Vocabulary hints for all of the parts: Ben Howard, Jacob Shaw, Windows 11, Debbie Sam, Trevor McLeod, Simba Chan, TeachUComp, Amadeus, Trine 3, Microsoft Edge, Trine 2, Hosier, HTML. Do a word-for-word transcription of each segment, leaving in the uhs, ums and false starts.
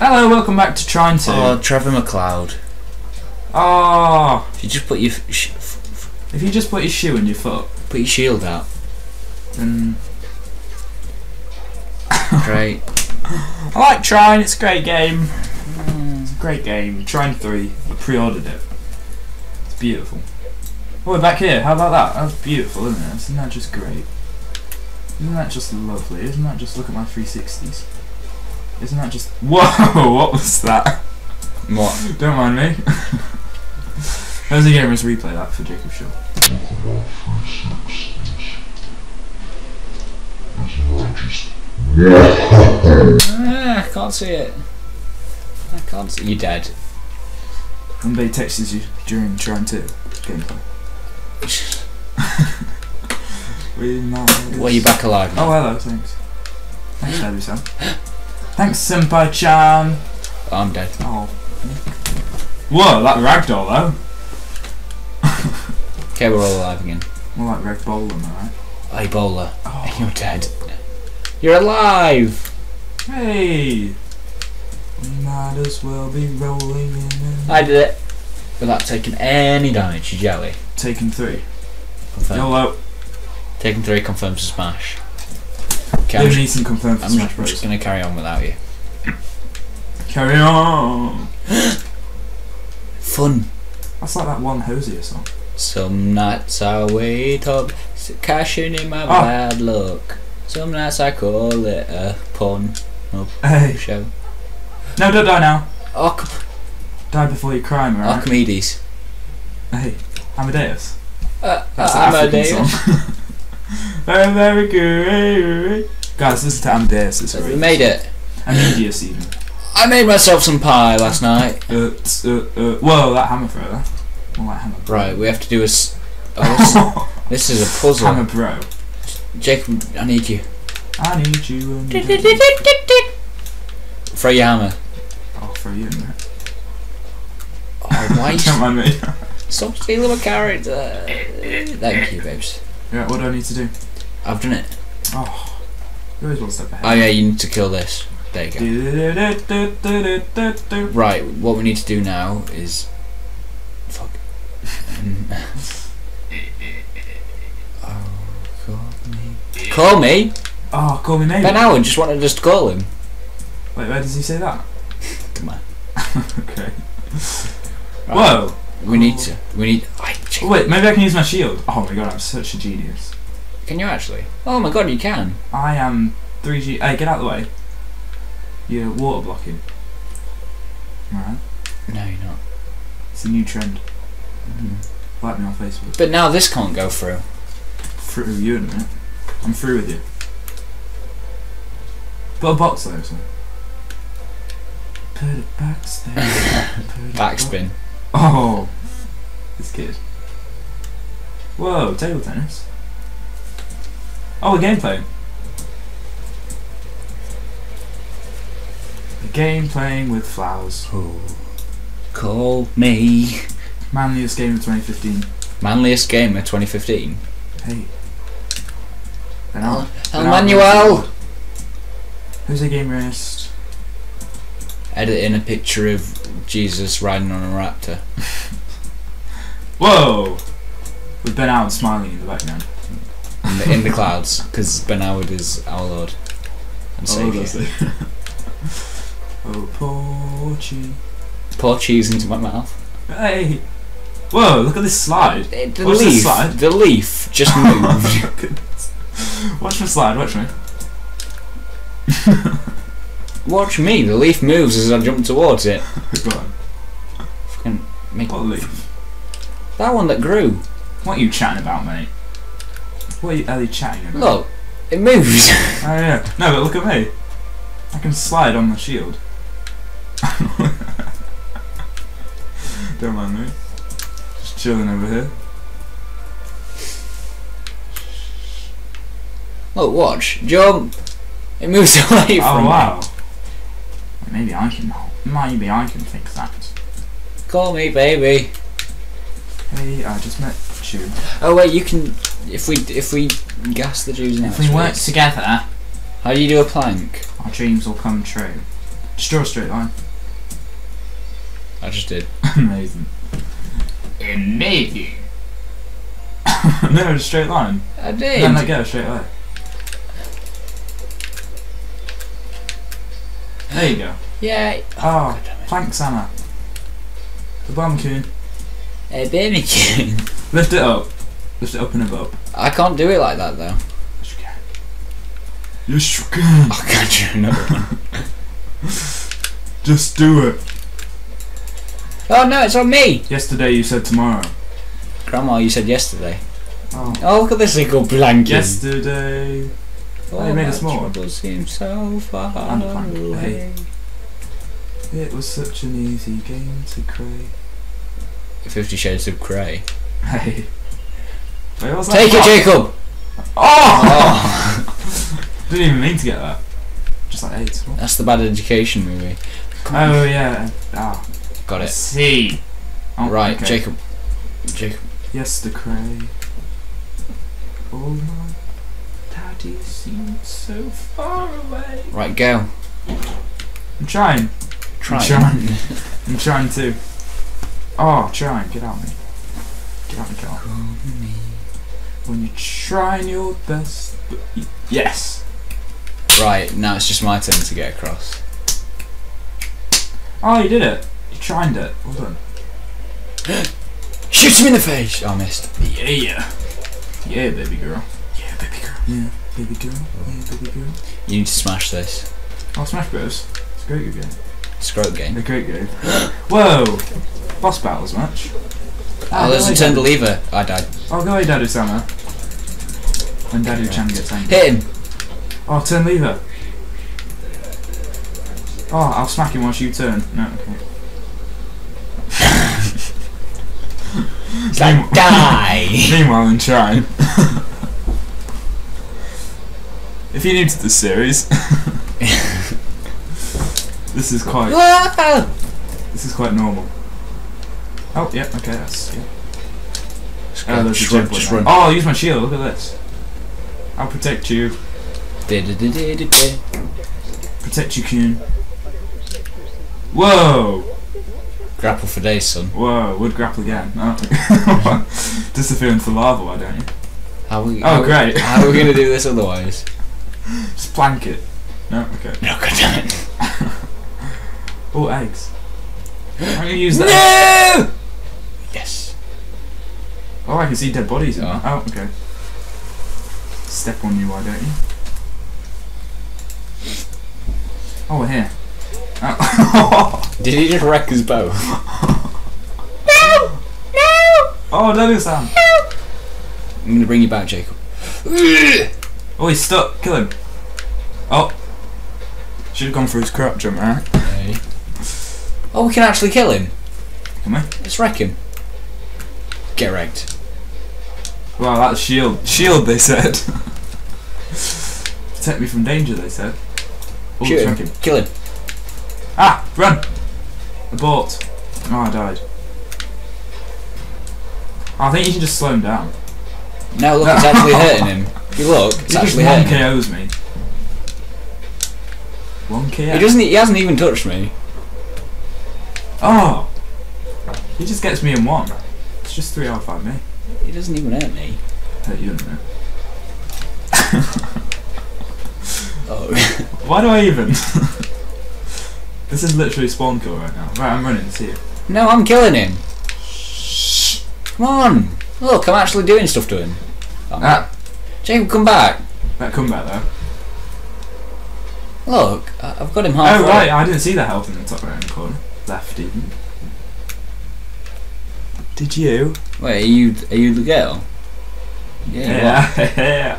Hello, welcome back to Trine two. Oh, Trevor McLeod. Ah. Oh. If you just put your sh if you just put your shoe in your foot, put your shield out. Then great. I like Trine. It's a great game. It's a great game. Trine three. I pre-ordered it. It's beautiful. Oh, we're back here. How about that? That's beautiful, isn't it? Isn't that just great? Isn't that just lovely? Isn't that just look at my three sixties? Isn't that just... Whoa! What was that? What? Don't mind me. That was a game. Let's replay that for Jacob Shaw. Ah, I can't see it. I can't see. You're dead. Somebody texted you during trying to gameplay. We well, you're back alive now. Oh, hello. Thanks. Thanks, Debbie Sam. Thanks, Simba Chan. Oh, I'm dead. Oh. Whoa, that ragdoll though. Okay, we're all alive again. More like rag bowler, alright? Ebola. Oh. You're dead. You're alive. Hey. Might as well be rolling in. And I did it without taking any damage. You jelly. Taking three. Confirmed. Yolo. Taking three confirms a smash. Okay, I'm, just, confirmed I'm, smash I'm just gonna carry on without you. Carry on. Fun. That's like that one Hosier song. Some nights I wait up, cashing in my oh. bad luck. Some nights I call it a pun. Oh, hey. Show. No, don't die now. Oh, die before you cry, man. Right? Archimedes. Hey, Amadeus. Uh, That's uh, Amadeus. Song. Very, very good. Guys, listen to Amadeus. It's great. We made it. Amadeus, even. I made myself some pie last night. Uh, uh, uh, whoa, that hammer thrower. More like hammer bro. Right, we have to do a. S oh, this, this is a puzzle. Hammer bro. Jacob, I need you. I need you. I need you. Throw your hammer. I'll throw you in there. Oh, why? Don't mind me. Stop stealing my character. Thank you, babes. Yeah, what do I need to do? I've done it. Oh, there is one step ahead. Oh yeah, you need to kill this. There you go. Right, what we need to do now is... Fuck. Oh, call me. Call me? Oh, call me maybe. Ben Howard just wanted us to call him. Wait, where does he say that? Come on. Okay. Right. Whoa. We oh. need to. We need. I, oh, wait, maybe I can use my shield. Oh my god, I'm such a genius. Can you actually? Oh my god, you can. I am three G. Hey, get out of the way. You're water blocking. Alright. No, you're not. It's a new trend. Mm-hmm. Like me on Facebook. But now this can't go through. Through you, isn't it? I'm through with you. Put a box there, so. Put it back there. Backspin. Oh, this kid. Whoa, table tennis. Oh, a game playing. A game playing with flowers. Oh. Call me. Manliest game of twenty fifteen. Manliest game of twenty fifteen? Hey. Al Al Manuel! Who's a game rest? Editing a picture of Jesus riding on a raptor. Whoa! With Ben Howard smiling in the background. In the, in the clouds, because Ben Howard is our Lord and Saviour. Oh, oh, Porchy. Porchy's into my mouth. Hey! Whoa, look at this slide. It, the, watch leaf, this slide. the leaf just moved. Watch my slide, watch me. Watch me, the leaf moves as I jump towards it. Go on. Fucking make what leaf? That one that grew. What are you chatting about, mate? What are you, are you chatting about? Look, it moves. Oh yeah. No, but look at me. I can slide on the shield. Don't mind me. Just chilling over here. Look, watch. Jump. It moves away from me. Oh wow. Me. Maybe I can maybe I can fix that. Call me baby. Hey, I just met Jew. Oh wait, you can if we if we gas the Jews in. If we work together. How do you do a plank? Our dreams will come true. Just draw a straight line. I just did. Amazing. Amazing. No, a straight line. I did. Then I go straight away. There you go. Yeah. Oh, oh planks, Anna. The bomb coon. Hey, baby coon. Lift it up. Lift it up and above. I can't do it like that though. Yes, you can. Yes, you can. I can't do another one. Just do it. Oh no, it's on me. Yesterday you said tomorrow. Grandma, you said yesterday. Oh, oh look at this little blanket. Yesterday. Oh, they made us more. So far and away. Hey. It was such an easy game to create. Fifty Shades of Grey. Hey. Wait, what was Take that? It, Jacob! Oh! Oh. Didn't even mean to get that. Just like AIDS. What? That's the Bad Education movie. Come oh, on. Yeah. Ah. Got it. Let's see. Oh, right, okay. Jacob. Jacob. Yes, the Cray. Oh my daddy seemed so far away. Right, go. I'm trying. Trying. I'm trying. I'm trying to. Oh, Trine, get out of me. Get out of me, get out of me. When you try your best. But you yes! Right, now it's just my turn to get across. Oh, you did it. You trined it. Well done. Shoot him in the face! Oh, I missed. Yeah. Yeah, baby girl. Yeah, baby girl. Yeah, baby girl. Yeah, baby girl. You need to smash this. I'll smash this. It's a great game. It's a great game. A great game. Whoa! Boss battles match. Ah, oh, there's a turn the lever. I died. Oh, go away, Dadu Sama. When Dadu yeah. Chan gets angry. Hit him! Oh, turn lever. Oh, I'll smack him whilst you turn. No, okay. It's like, die! Meanwhile, I'm trying. If you're new to this series, this is quite. Whoa! This is quite normal. Oh, yeah, okay, that's... Yeah. Oh, there's just a run, just run. Oh, I'll use my shield, look at this. I'll protect you. Da, da, da, da, da, da. Protect you, Coon. Whoa! Grapple for days, son. Whoa, would grapple again. Oh. Disappear into lava, why don't you? How we, oh, how great. We, how are we going to do this otherwise? Just plank it. No, okay. No, God damn it. Oh, eggs. I'm going to use that. No! Egg. Yes. Oh, I can see dead bodies in oh. That. Oh, okay. Step on you, why don't you? Oh, we're here. Oh. Did he just wreck his bow? No! No! Oh, don't do Sam. No! I'm going to bring you back, Jacob. Oh, he's stuck. Kill him. Oh. Should have gone for his crap jump, right? Hey. Oh, we can actually kill him. Come on. Let's wreck him. Get wrecked. Wow, that's shield. Shield, they said. Protect me from danger, they said. Oh, shoot him. Him. Kill him. Ah! Run! Abort. Oh, I died. Oh, I think you can just slow him down. No, look, it's actually hurting him. You look, it's he actually hurting him. He just one K Os me. one K O? He, doesn't, he hasn't even touched me. Oh! He just gets me in one. It's just three out of me. He doesn't even hurt me. Hurt you, doesn't it? Oh. Why do I even? This is literally spawn kill right now. Right, I'm running to see you. No, I'm killing him. Shh. Come on. Look, I'm actually doing stuff to him. Oh, ah. Jacob, come back. That come back though. Look, I've got him halfway. Oh right, I didn't see the health in the top right hand corner. Left even. Did you? Wait, are you are you the girl? Yeah. Yeah.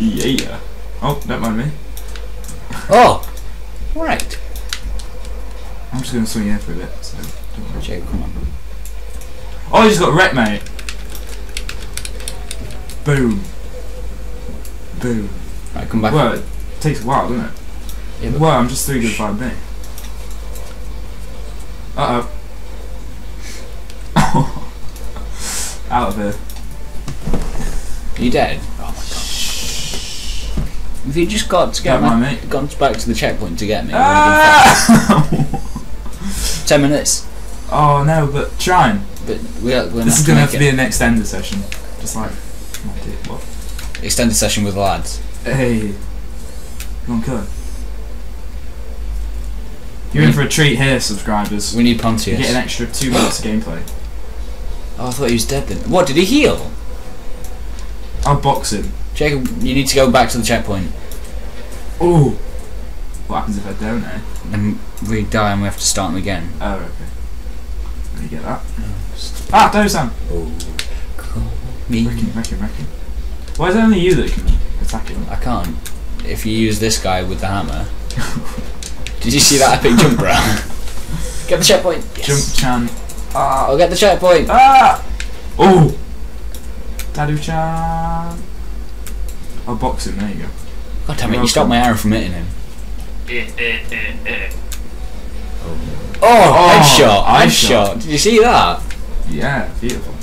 Yeah. Oh, don't mind me. Oh. Right. I'm just gonna swing in for a bit. So don't worry. Jacob, come on. Oh, he's got wrecked, mate. Boom. Boom. Right, come back. Well, it takes a while, doesn't it? Yeah, well, I'm just three good five minutes. Uh oh. Out of here. Are you dead? Oh my god. If you just got to get Don't me, mind me. Gone back to the checkpoint to get me. Ah! Ten minutes. Oh no, but trying. But we are, we're this is gonna have to be it. an extended session. Just like what? Extended session with the lads. Hey, come on, killer. You're we in for a treat here, subscribers. We need Pontius. You get an extra two minutes of gameplay. Oh, I thought he was dead then. What? Did he heal? I'll box him. Jacob, you need to go back to the checkpoint. Oh, what happens if I don't? Eh? Then we die and we have to start them again. Oh, okay. Let me get that. Oh, ah, Dozan. Oh, call me. Wrecking, wrecking, wrecking. Why is it only you that can attack him? I can't. If you use this guy with the hammer. Did you see that epic jump, bro? Get the checkpoint. Yes. Jump, Chan. Ah, I'll get the checkpoint. Ah. Oh. Dadu-chan. I'll box him, there you go. God damn it, you stopped my arrow from hitting him. Oh, oh headshot, headshot. Did you see that? Yeah, beautiful.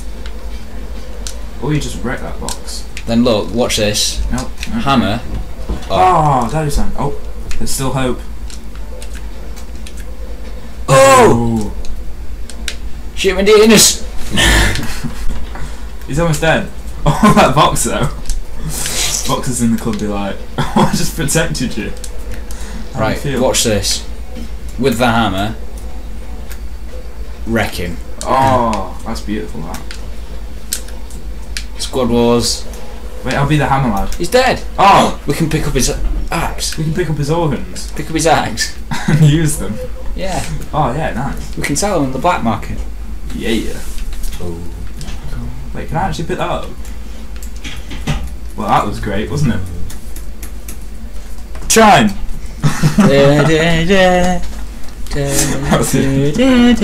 Oh, you just wrecked that box. Then look, watch this. Nope. nope. Hammer. Oh, oh that is on. Oh, there's still hope. Oh! Shoot my dear Innes! He's almost dead. Oh, that box though. Boxers in the club be like, oh, I just protected you. How right, you watch this. With the hammer, wreck him. Oh, that's beautiful, that. Squad wars. Wait, I'll be the hammer lad. He's dead. Oh, we can pick up his axe. We can pick up his organs. Pick up his axe. And use them. Yeah. Oh, yeah, nice. We can sell them on the black market. Yeah, yeah. Oh. Wait, can I actually pick that up? Well, that was great, wasn't it? Trine! That was it.